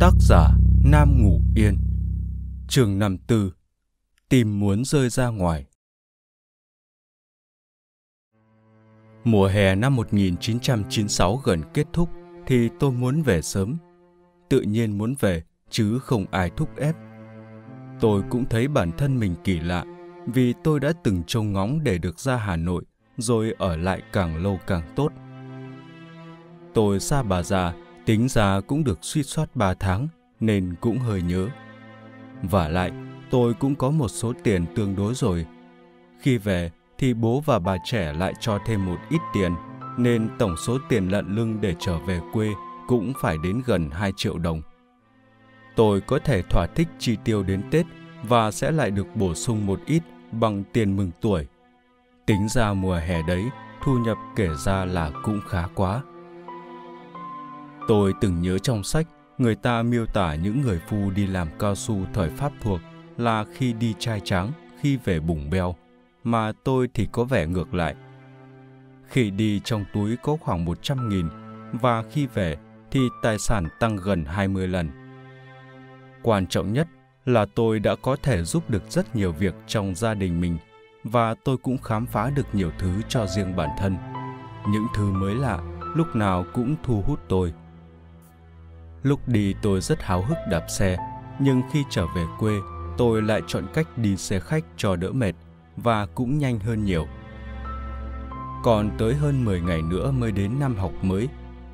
Tác giả Nam Ngủ Yên. Chương 54. Tim muốn rơi ra ngoài. Mùa hè năm 1996 gần kết thúc thì tôi muốn về sớm. Tự nhiên muốn về chứ không ai thúc ép. Tôi cũng thấy bản thân mình kỳ lạ vì tôi đã từng trông ngóng để được ra Hà Nội rồi ở lại càng lâu càng tốt. Tôi xa bà già, tính ra cũng được suýt soát 3 tháng nên cũng hơi nhớ. Vả lại, tôi cũng có một số tiền tương đối rồi. Khi về thì bố và bà trẻ lại cho thêm một ít tiền nên tổng số tiền lận lưng để trở về quê cũng phải đến gần 2 triệu đồng. Tôi có thể thỏa thích chi tiêu đến Tết và sẽ lại được bổ sung một ít bằng tiền mừng tuổi. Tính ra mùa hè đấy, thu nhập kể ra là cũng khá quá. Tôi từng nhớ trong sách, người ta miêu tả những người phu đi làm cao su thời Pháp thuộc là khi đi trai tráng, khi về bùng beo, mà tôi thì có vẻ ngược lại. Khi đi trong túi có khoảng 100.000 và khi về thì tài sản tăng gần 20 lần. Quan trọng nhất là tôi đã có thể giúp được rất nhiều việc trong gia đình mình và tôi cũng khám phá được nhiều thứ cho riêng bản thân. Những thứ mới lạ lúc nào cũng thu hút tôi. Lúc đi tôi rất háo hức đạp xe, nhưng khi trở về quê, tôi lại chọn cách đi xe khách cho đỡ mệt và cũng nhanh hơn nhiều. Còn tới hơn 10 ngày nữa mới đến năm học mới,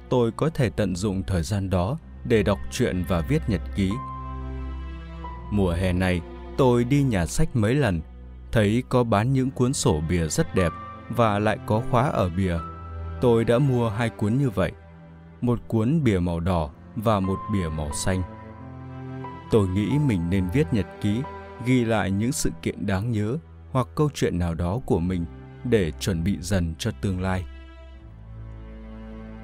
tôi có thể tận dụng thời gian đó để đọc truyện và viết nhật ký. Mùa hè này, tôi đi nhà sách mấy lần, thấy có bán những cuốn sổ bìa rất đẹp và lại có khóa ở bìa. Tôi đã mua 2 cuốn như vậy, một cuốn bìa màu đỏ và một bìa màu xanh. Tôi nghĩ mình nên viết nhật ký, ghi lại những sự kiện đáng nhớ hoặc câu chuyện nào đó của mình để chuẩn bị dần cho tương lai.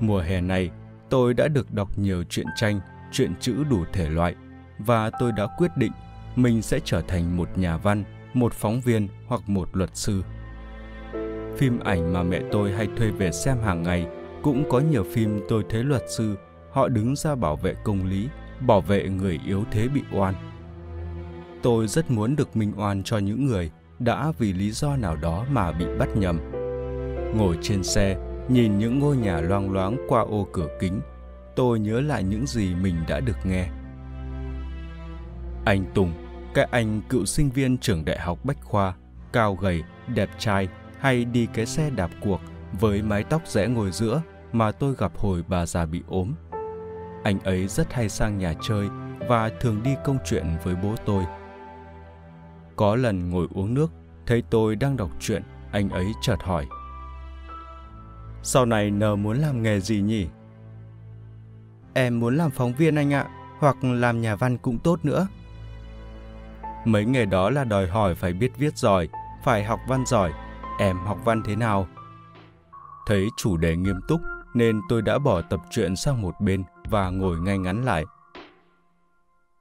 Mùa hè này, tôi đã được đọc nhiều truyện tranh, truyện chữ đủ thể loại và tôi đã quyết định mình sẽ trở thành một nhà văn, một phóng viên hoặc một luật sư. Phim ảnh mà mẹ tôi hay thuê về xem hàng ngày, cũng có nhiều phim tôi thấy luật sư, họ đứng ra bảo vệ công lý, bảo vệ người yếu thế bị oan. Tôi rất muốn được minh oan cho những người đã vì lý do nào đó mà bị bắt nhầm. Ngồi trên xe, nhìn những ngôi nhà loang loáng qua ô cửa kính, tôi nhớ lại những gì mình đã được nghe. Anh Tùng, cái anh cựu sinh viên trường đại học Bách Khoa, cao gầy, đẹp trai, hay đi cái xe đạp cuộc với mái tóc rẽ ngồi giữa mà tôi gặp hồi bà già bị ốm. Anh ấy rất hay sang nhà chơi và thường đi công chuyện với bố tôi. Có lần ngồi uống nước, thấy tôi đang đọc truyện, anh ấy chợt hỏi: "Sau này N muốn làm nghề gì nhỉ?" "Em muốn làm phóng viên anh ạ, hoặc làm nhà văn cũng tốt nữa." "Mấy nghề đó là đòi hỏi phải biết viết giỏi, phải học văn giỏi. Em học văn thế nào?" Thấy chủ đề nghiêm túc nên tôi đã bỏ tập truyện sang một bên và ngồi ngay ngắn lại.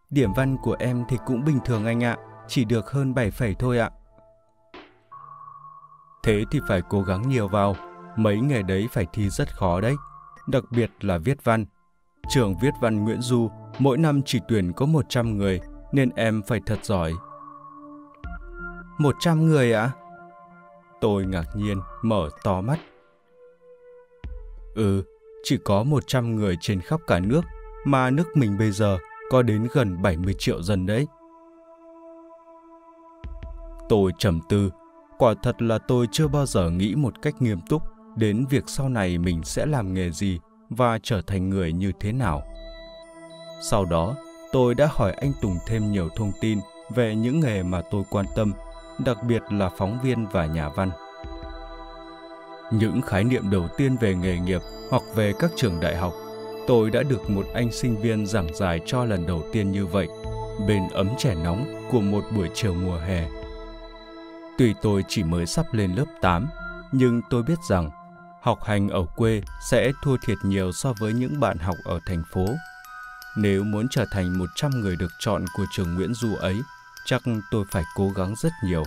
"Điểm văn của em thì cũng bình thường anh ạ, chỉ được hơn 7 phẩy thôi ạ." "Thế thì phải cố gắng nhiều vào, mấy nghề đấy phải thi rất khó đấy, đặc biệt là viết văn. Trường viết văn Nguyễn Du mỗi năm chỉ tuyển có 100 người nên em phải thật giỏi." "100 người ạ?" Tôi ngạc nhiên, mở to mắt. "Ừ, chỉ có 100 người trên khắp cả nước, mà nước mình bây giờ có đến gần 70 triệu dân đấy." Tôi trầm tư, quả thật là tôi chưa bao giờ nghĩ một cách nghiêm túc đến việc sau này mình sẽ làm nghề gì và trở thành người như thế nào. Sau đó, tôi đã hỏi anh Tùng thêm nhiều thông tin về những nghề mà tôi quan tâm, đặc biệt là phóng viên và nhà văn. Những khái niệm đầu tiên về nghề nghiệp hoặc về các trường đại học, tôi đã được một anh sinh viên giảng giải cho lần đầu tiên như vậy, bên ấm chè nóng của một buổi chiều mùa hè. Tuy tôi chỉ mới sắp lên lớp 8, nhưng tôi biết rằng học hành ở quê sẽ thua thiệt nhiều so với những bạn học ở thành phố. Nếu muốn trở thành 100 người được chọn của trường Nguyễn Du ấy, chắc tôi phải cố gắng rất nhiều.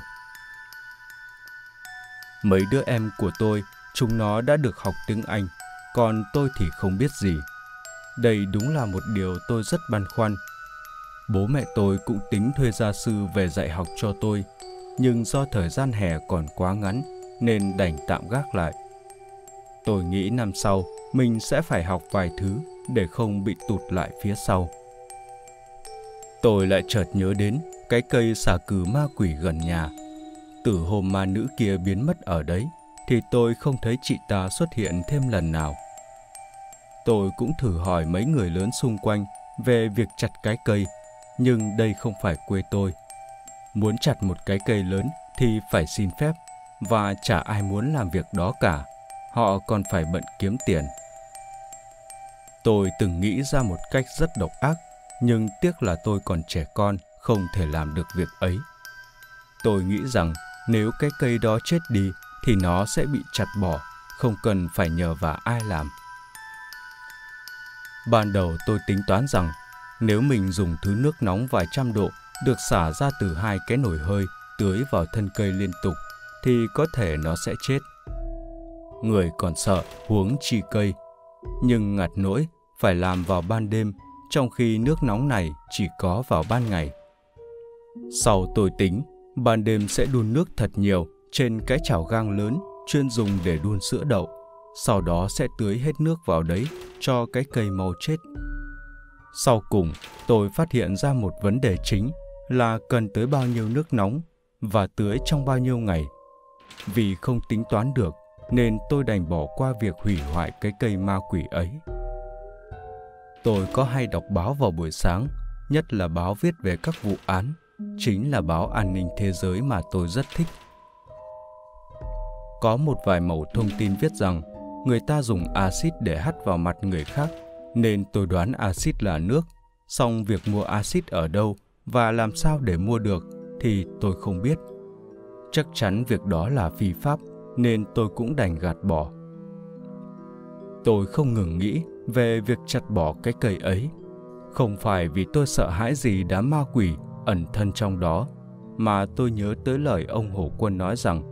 Mấy đứa em của tôi, chúng nó đã được học tiếng Anh, còn tôi thì không biết gì. Đây đúng là một điều tôi rất băn khoăn. Bố mẹ tôi cũng tính thuê gia sư về dạy học cho tôi, nhưng do thời gian hè còn quá ngắn nên đành tạm gác lại. Tôi nghĩ năm sau mình sẽ phải học vài thứ để không bị tụt lại phía sau. Tôi lại chợt nhớ đến cái cây xà cừ ma quỷ gần nhà. Từ hôm ma nữ kia biến mất ở đấy thì tôi không thấy chị ta xuất hiện thêm lần nào. Tôi cũng thử hỏi mấy người lớn xung quanh về việc chặt cái cây, nhưng đây không phải quê tôi. Muốn chặt một cái cây lớn thì phải xin phép, và chả ai muốn làm việc đó cả. Họ còn phải bận kiếm tiền. Tôi từng nghĩ ra một cách rất độc ác, nhưng tiếc là tôi còn trẻ con, không thể làm được việc ấy. Tôi nghĩ rằng nếu cái cây đó chết đi thì nó sẽ bị chặt bỏ, không cần phải nhờ vả ai làm. Ban đầu tôi tính toán rằng nếu mình dùng thứ nước nóng vài trăm độ được xả ra từ hai cái nồi hơi tưới vào thân cây liên tục thì có thể nó sẽ chết. Người còn sợ huống chi cây, nhưng ngặt nỗi phải làm vào ban đêm, trong khi nước nóng này chỉ có vào ban ngày. Sau tôi tính, ban đêm sẽ đun nước thật nhiều trên cái chảo gang lớn chuyên dùng để đun sữa đậu, sau đó sẽ tưới hết nước vào đấy cho cái cây mau chết. Sau cùng, tôi phát hiện ra một vấn đề chính là cần tới bao nhiêu nước nóng và tưới trong bao nhiêu ngày. Vì không tính toán được nên tôi đành bỏ qua việc hủy hoại cái cây ma quỷ ấy. Tôi có hay đọc báo vào buổi sáng, nhất là báo viết về các vụ án, chính là báo An ninh Thế giới mà tôi rất thích. Có một vài mẩu thông tin viết rằng người ta dùng axit để hắt vào mặt người khác, nên tôi đoán axit là nước, song việc mua axit ở đâu và làm sao để mua được thì tôi không biết. Chắc chắn việc đó là phi pháp nên tôi cũng đành gạt bỏ. Tôi không ngừng nghĩ về việc chặt bỏ cái cây ấy, không phải vì tôi sợ hãi gì đám ma quỷ ẩn thân trong đó, mà tôi nhớ tới lời ông Hổ Quân nói rằng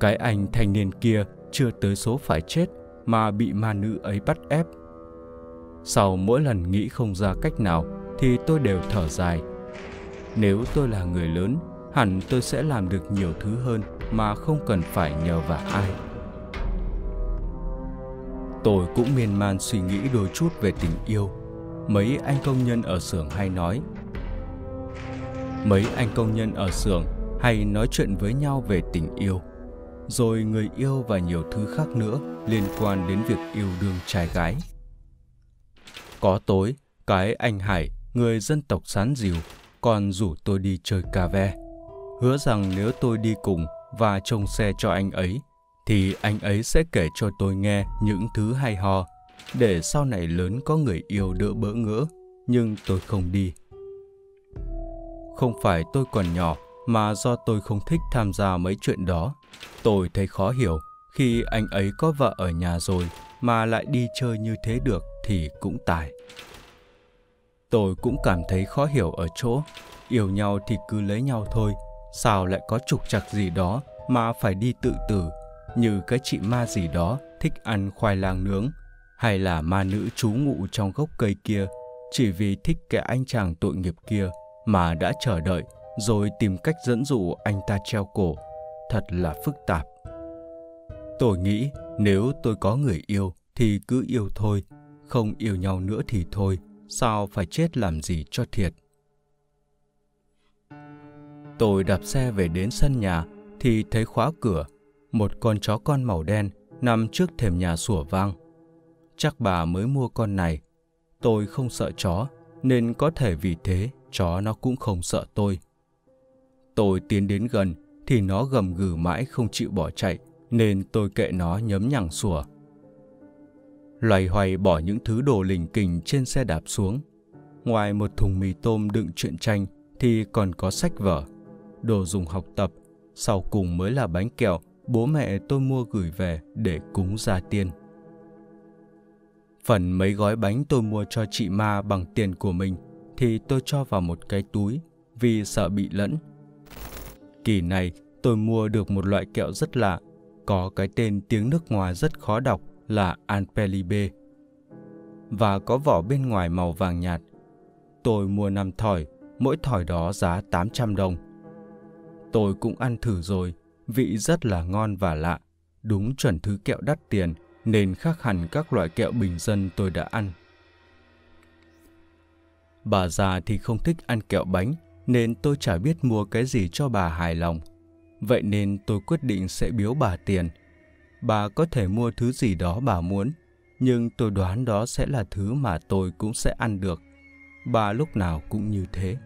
cái anh thanh niên kia chưa tới số phải chết mà bị ma nữ ấy bắt ép. Sau mỗi lần nghĩ không ra cách nào thì tôi đều thở dài. Nếu tôi là người lớn, hẳn tôi sẽ làm được nhiều thứ hơn mà không cần phải nhờ vả ai. Tôi cũng miên man suy nghĩ đôi chút về tình yêu. Mấy anh công nhân ở xưởng hay nói chuyện với nhau về tình yêu, rồi người yêu và nhiều thứ khác nữa liên quan đến việc yêu đương trai gái. Có tối, cái anh Hải, người dân tộc Sán Diều, còn rủ tôi đi chơi cà ve, hứa rằng nếu tôi đi cùng và trông xe cho anh ấy thì anh ấy sẽ kể cho tôi nghe những thứ hay ho, để sau này lớn có người yêu đỡ bỡ ngỡ. Nhưng tôi không đi. Không phải tôi còn nhỏ, mà do tôi không thích tham gia mấy chuyện đó. Tôi thấy khó hiểu khi anh ấy có vợ ở nhà rồi mà lại đi chơi như thế được thì cũng tài. Tôi cũng cảm thấy khó hiểu ở chỗ yêu nhau thì cứ lấy nhau thôi, sao lại có trục trặc gì đó mà phải đi tự tử, như cái chị ma gì đó thích ăn khoai lang nướng, hay là ma nữ trú ngụ trong gốc cây kia chỉ vì thích cái anh chàng tội nghiệp kia mà đã chờ đợi rồi tìm cách dẫn dụ anh ta treo cổ. Thật là phức tạp. Tôi nghĩ nếu tôi có người yêu thì cứ yêu thôi, không yêu nhau nữa thì thôi, sao phải chết làm gì cho thiệt. Tôi đạp xe về đến sân nhà thì thấy khóa cửa. Một con chó con màu đen nằm trước thềm nhà sủa vang. Chắc bà mới mua con này. Tôi không sợ chó nên có thể vì thế chó nó cũng không sợ tôi. Tôi tiến đến gần thì nó gầm gừ mãi không chịu bỏ chạy, nên tôi kệ nó nhấm nhằng sủa. Loay hoay bỏ những thứ đồ lỉnh kỉnh trên xe đạp xuống. Ngoài một thùng mì tôm đựng truyện tranh thì còn có sách vở, đồ dùng học tập, sau cùng mới là bánh kẹo bố mẹ tôi mua gửi về để cúng gia tiên. Phần mấy gói bánh tôi mua cho chị ma bằng tiền của mình thì tôi cho vào một cái túi vì sợ bị lẫn. Kỳ này tôi mua được một loại kẹo rất lạ, có cái tên tiếng nước ngoài rất khó đọc là Anpelibe. và có vỏ bên ngoài màu vàng nhạt. Tôi mua 5 thỏi, mỗi thỏi đó giá 800 đồng. Tôi cũng ăn thử rồi, vị rất là ngon và lạ, đúng chuẩn thứ kẹo đắt tiền nên khác hẳn các loại kẹo bình dân tôi đã ăn. Bà già thì không thích ăn kẹo bánh nên tôi chả biết mua cái gì cho bà hài lòng. Vậy nên tôi quyết định sẽ biếu bà tiền. Bà có thể mua thứ gì đó bà muốn, nhưng tôi đoán đó sẽ là thứ mà tôi cũng sẽ ăn được. Bà lúc nào cũng như thế.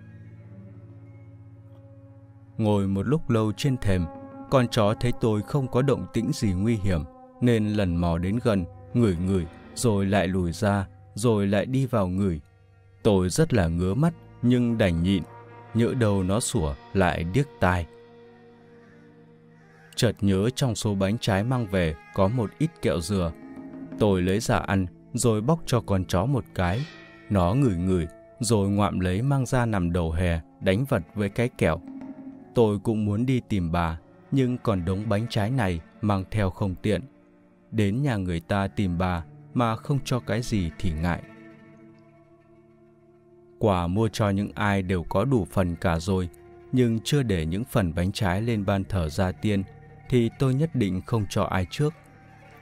Ngồi một lúc lâu trên thềm, con chó thấy tôi không có động tĩnh gì nguy hiểm nên lần mò đến gần, ngửi rồi lại lùi ra, rồi lại đi vào ngửi. Tôi rất là ngứa mắt nhưng đành nhịn, nhỡ đầu nó sủa lại điếc tai. Chợt nhớ trong số bánh trái mang về có một ít kẹo dừa. Tôi lấy ra ăn rồi bóc cho con chó một cái. Nó ngửi rồi ngoạm lấy mang ra nằm đầu hè đánh vật với cái kẹo. Tôi cũng muốn đi tìm bà, nhưng còn đống bánh trái này mang theo không tiện. Đến nhà người ta tìm bà mà không cho cái gì thì ngại. Quà mua cho những ai đều có đủ phần cả rồi, nhưng chưa để những phần bánh trái lên ban thờ gia tiên thì tôi nhất định không cho ai trước.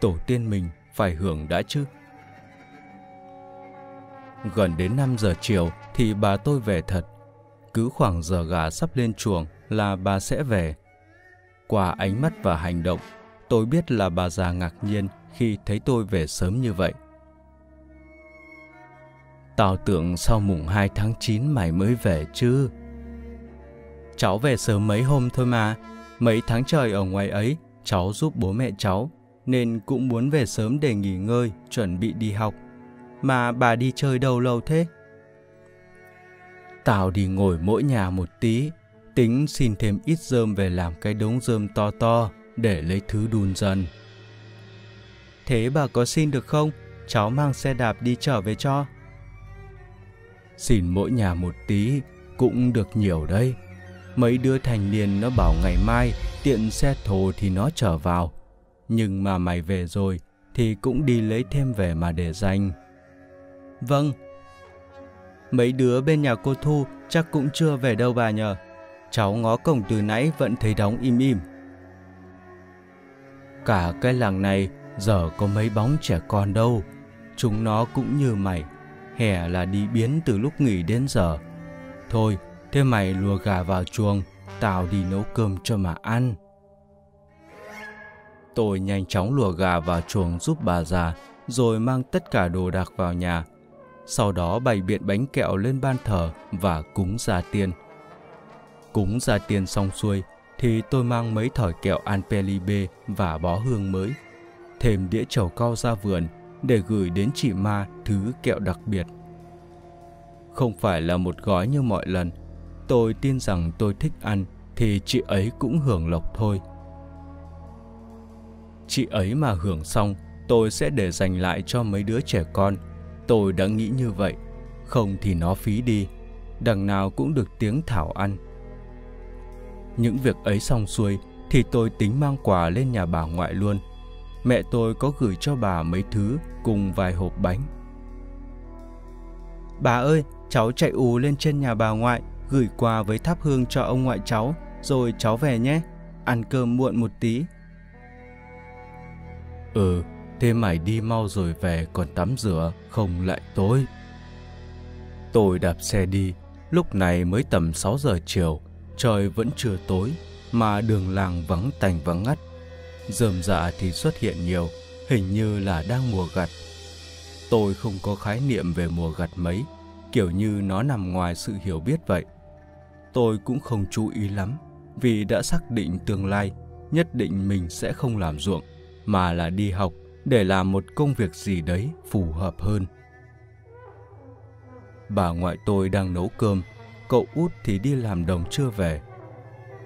Tổ tiên mình phải hưởng đã chứ. Gần đến 5 giờ chiều thì bà tôi về thật. Cứ khoảng giờ gà sắp lên chuồng là bà sẽ về. Qua ánh mắt và hành động, tôi biết là bà già ngạc nhiên khi thấy tôi về sớm như vậy. Tao tưởng sau mùng 2 tháng 9 mày mới về chứ. Cháu về sớm mấy hôm thôi mà. Mấy tháng trời ở ngoài ấy, cháu giúp bố mẹ cháu, nên cũng muốn về sớm để nghỉ ngơi, chuẩn bị đi học. Mà bà đi chơi đâu lâu thế? Tao đi ngồi mỗi nhà một tí, tính xin thêm ít rơm về làm cái đống rơm to to để lấy thứ đun dần. Thế bà có xin được không? Cháu mang xe đạp đi trở về cho. Xin mỗi nhà một tí cũng được nhiều đấy. Mấy đứa thành niên nó bảo ngày mai tiện xe thồ thì nó trở vào. Nhưng mà mày về rồi thì cũng đi lấy thêm về mà để dành. Vâng. Mấy đứa bên nhà cô Thu chắc cũng chưa về đâu bà nhờ. Cháu ngó cổng từ nãy vẫn thấy đóng im im. Cả cái làng này giờ có mấy bóng trẻ con đâu. Chúng nó cũng như mày, hè là đi biến từ lúc nghỉ đến giờ. Thôi, thế mày lùa gà vào chuồng, tao đi nấu cơm cho mà ăn. Tôi nhanh chóng lùa gà vào chuồng giúp bà già, rồi mang tất cả đồ đạc vào nhà. Sau đó bày biện bánh kẹo lên ban thờ và cúng gia tiên. Cúng gia tiên xong xuôi, thì tôi mang mấy thỏi kẹo Anpelibe và bó hương mới, thêm đĩa trầu cau ra vườn để gửi đến chị Ma thứ kẹo đặc biệt. Không phải là một gói như mọi lần, tôi tin rằng tôi thích ăn thì chị ấy cũng hưởng lộc thôi. Chị ấy mà hưởng xong, tôi sẽ để dành lại cho mấy đứa trẻ con. Tôi đã nghĩ như vậy, không thì nó phí đi, đằng nào cũng được tiếng Thảo ăn. Những việc ấy xong xuôi thì tôi tính mang quà lên nhà bà ngoại luôn. Mẹ tôi có gửi cho bà mấy thứ cùng vài hộp bánh. Bà ơi, cháu chạy ù lên trên nhà bà ngoại, gửi quà với thắp hương cho ông ngoại cháu, rồi cháu về nhé, ăn cơm muộn một tí. Ừ, thế mày đi mau rồi về còn tắm rửa, không lại tối. Tôi đạp xe đi, lúc này mới tầm 6 giờ chiều, trời vẫn chưa tối, mà đường làng vắng tành vắng ngắt. Rơm rạ thì xuất hiện nhiều, hình như là đang mùa gặt. Tôi không có khái niệm về mùa gặt mấy, kiểu như nó nằm ngoài sự hiểu biết vậy. Tôi cũng không chú ý lắm, vì đã xác định tương lai, nhất định mình sẽ không làm ruộng, mà là đi học để làm một công việc gì đấy phù hợp hơn. Bà ngoại tôi đang nấu cơm, cậu út thì đi làm đồng chưa về.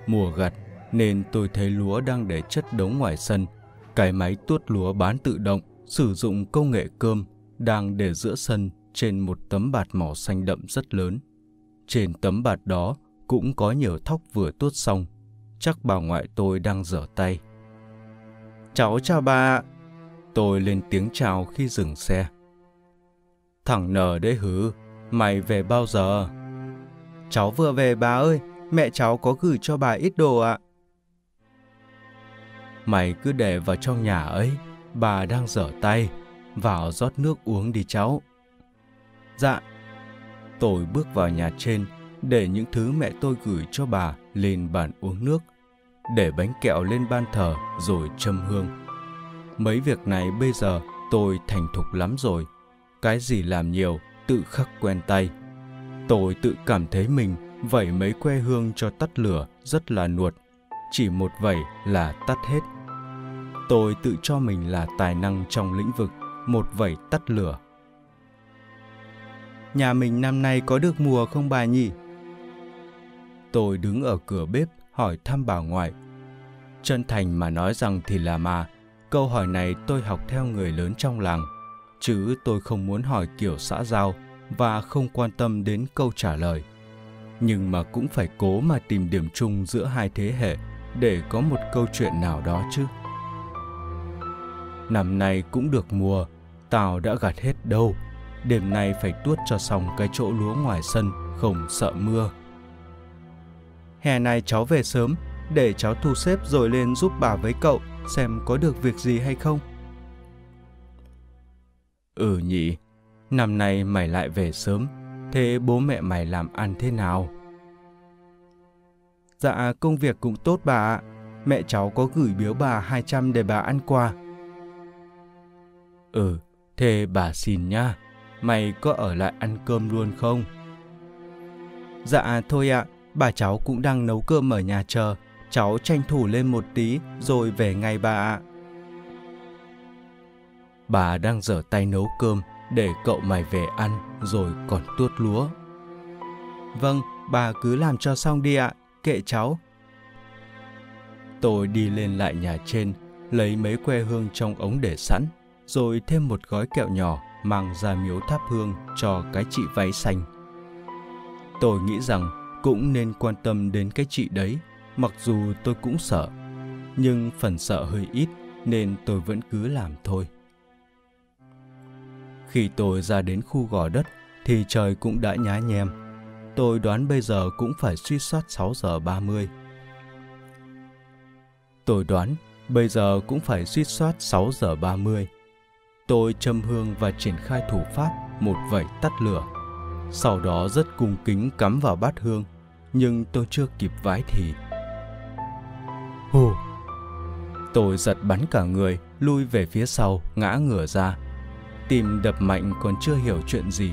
Mùa gặt nên tôi thấy lúa đang để chất đống ngoài sân. Cái máy tuốt lúa bán tự động sử dụng công nghệ cơm đang để giữa sân trên một tấm bạt màu xanh đậm rất lớn. Trên tấm bạt đó cũng có nhiều thóc vừa tuốt xong. Chắc bà ngoại tôi đang rửa tay. Cháu chào bà. Tôi lên tiếng chào khi dừng xe. Thằng Nờ đấy hứ, mày về bao giờ? Cháu vừa về bà ơi, mẹ cháu có gửi cho bà ít đồ ạ. Mày cứ để vào trong nhà ấy, bà đang rửa tay, vào rót nước uống đi cháu. Dạ. Tôi bước vào nhà trên, để những thứ mẹ tôi gửi cho bà lên bàn uống nước, để bánh kẹo lên ban thờ rồi châm hương. Mấy việc này bây giờ tôi thành thục lắm rồi, cái gì làm nhiều tự khắc quen tay. Tôi tự cảm thấy mình vẩy mấy que hương cho tắt lửa rất là nuột, chỉ một vẩy là tắt hết. Tôi tự cho mình là tài năng trong lĩnh vực một vẩy tắt lửa. Nhà mình năm nay có được mùa không bà nhỉ? Tôi đứng ở cửa bếp hỏi thăm bà ngoại. Chân thành mà nói rằng thì là mà, câu hỏi này tôi học theo người lớn trong làng, chứ tôi không muốn hỏi kiểu xã giao và không quan tâm đến câu trả lời. Nhưng mà cũng phải cố mà tìm điểm chung giữa hai thế hệ để có một câu chuyện nào đó chứ. Năm nay cũng được mùa, tao đã gặt hết đâu. Đêm nay phải tuốt cho xong cái chỗ lúa ngoài sân, không sợ mưa. Hè này cháu về sớm, để cháu thu xếp rồi lên giúp bà với cậu, xem có được việc gì hay không. Ừ nhỉ, năm nay mày lại về sớm, thế bố mẹ mày làm ăn thế nào? Dạ công việc cũng tốt bà ạ, mẹ cháu có gửi biếu bà 200 để bà ăn quà. Ừ, thế bà xin nha, mày có ở lại ăn cơm luôn không? Dạ thôi ạ, bà cháu cũng đang nấu cơm ở nhà chờ, cháu tranh thủ lên một tí rồi về ngay bà ạ. Bà đang giở tay nấu cơm để cậu mày về ăn rồi còn tuốt lúa. Vâng, bà cứ làm cho xong đi ạ, kệ cháu. Tôi đi lên lại nhà trên, lấy mấy que hương trong ống để sẵn, rồi thêm một gói kẹo nhỏ mang ra miếu thắp hương cho cái chị váy xanh. Tôi nghĩ rằng cũng nên quan tâm đến cái chị đấy, mặc dù tôi cũng sợ, nhưng phần sợ hơi ít nên tôi vẫn cứ làm thôi. Khi tôi ra đến khu gò đất thì trời cũng đã nhá nhem. Tôi đoán bây giờ cũng phải suýt soát 6:30. Tôi châm hương và triển khai thủ pháp một vẩy tắt lửa. Sau đó rất cung kính cắm vào bát hương, nhưng tôi chưa kịp vái thì hù! Tôi giật bắn cả người, lui về phía sau, ngã ngửa ra. Tim đập mạnh còn chưa hiểu chuyện gì.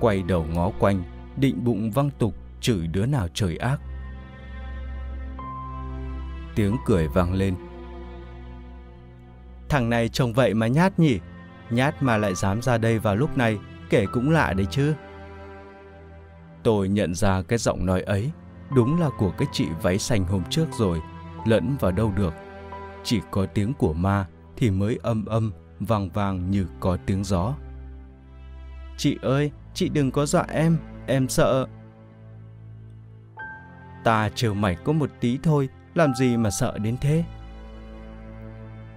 Quay đầu ngó quanh, định bụng văng tục chửi đứa nào trời ác. Tiếng cười vang lên. Thằng này trông vậy mà nhát nhỉ? Nhát mà lại dám ra đây vào lúc này, kể cũng lạ đấy chứ. Tôi nhận ra cái giọng nói ấy đúng là của cái chị váy xanh hôm trước rồi, lẫn vào đâu được. Chỉ có tiếng của ma thì mới âm âm vang vang như có tiếng gió. Chị ơi, chị đừng có dọa em sợ. Ta trêu mày có một tí thôi, làm gì mà sợ đến thế?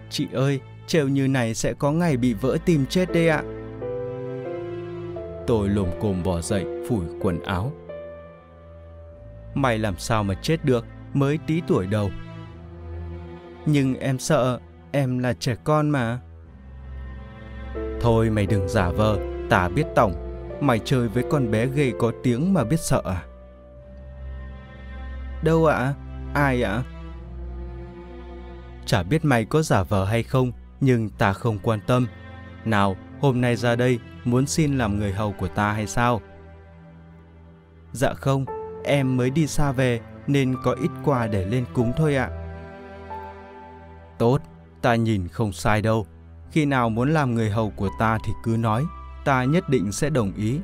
Chị ơi, trêu như này sẽ có ngày bị vỡ tim chết đấy ạ. Tôi lồm cồm bò dậy, phủi quần áo. Mày làm sao mà chết được, mới tí tuổi đầu. Nhưng em sợ, em là trẻ con mà. Thôi mày đừng giả vờ, ta biết tổng. Mày chơi với con bé ghê có tiếng mà biết sợ à? Đâu ạ? Ai ạ? Chả biết mày có giả vờ hay không, nhưng ta không quan tâm. Nào, hôm nay ra đây muốn xin làm người hầu của ta hay sao? Dạ không, em mới đi xa về nên có ít quà để lên cúng thôi ạ. Tốt, ta nhìn không sai đâu. Khi nào muốn làm người hầu của ta thì cứ nói, ta nhất định sẽ đồng ý.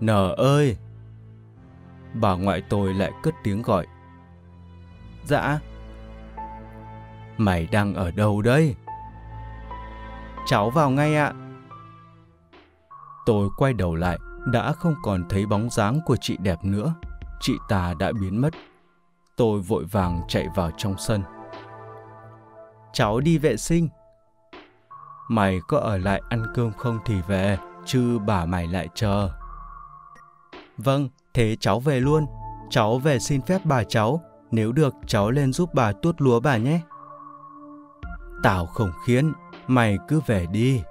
Nở ơi! Bà ngoại tôi lại cất tiếng gọi. Dạ. Mày đang ở đâu đấy? Cháu vào ngay ạ. Tôi quay đầu lại, đã không còn thấy bóng dáng của chị đẹp nữa. Chị ta đã biến mất. Tôi vội vàng chạy vào trong sân. Cháu đi vệ sinh. Mày có ở lại ăn cơm không thì về, chứ bà mày lại chờ. Vâng, thế cháu về luôn. Cháu về xin phép bà cháu. Nếu được cháu lên giúp bà tuốt lúa bà nhé. Tao không khiến, mày cứ về đi.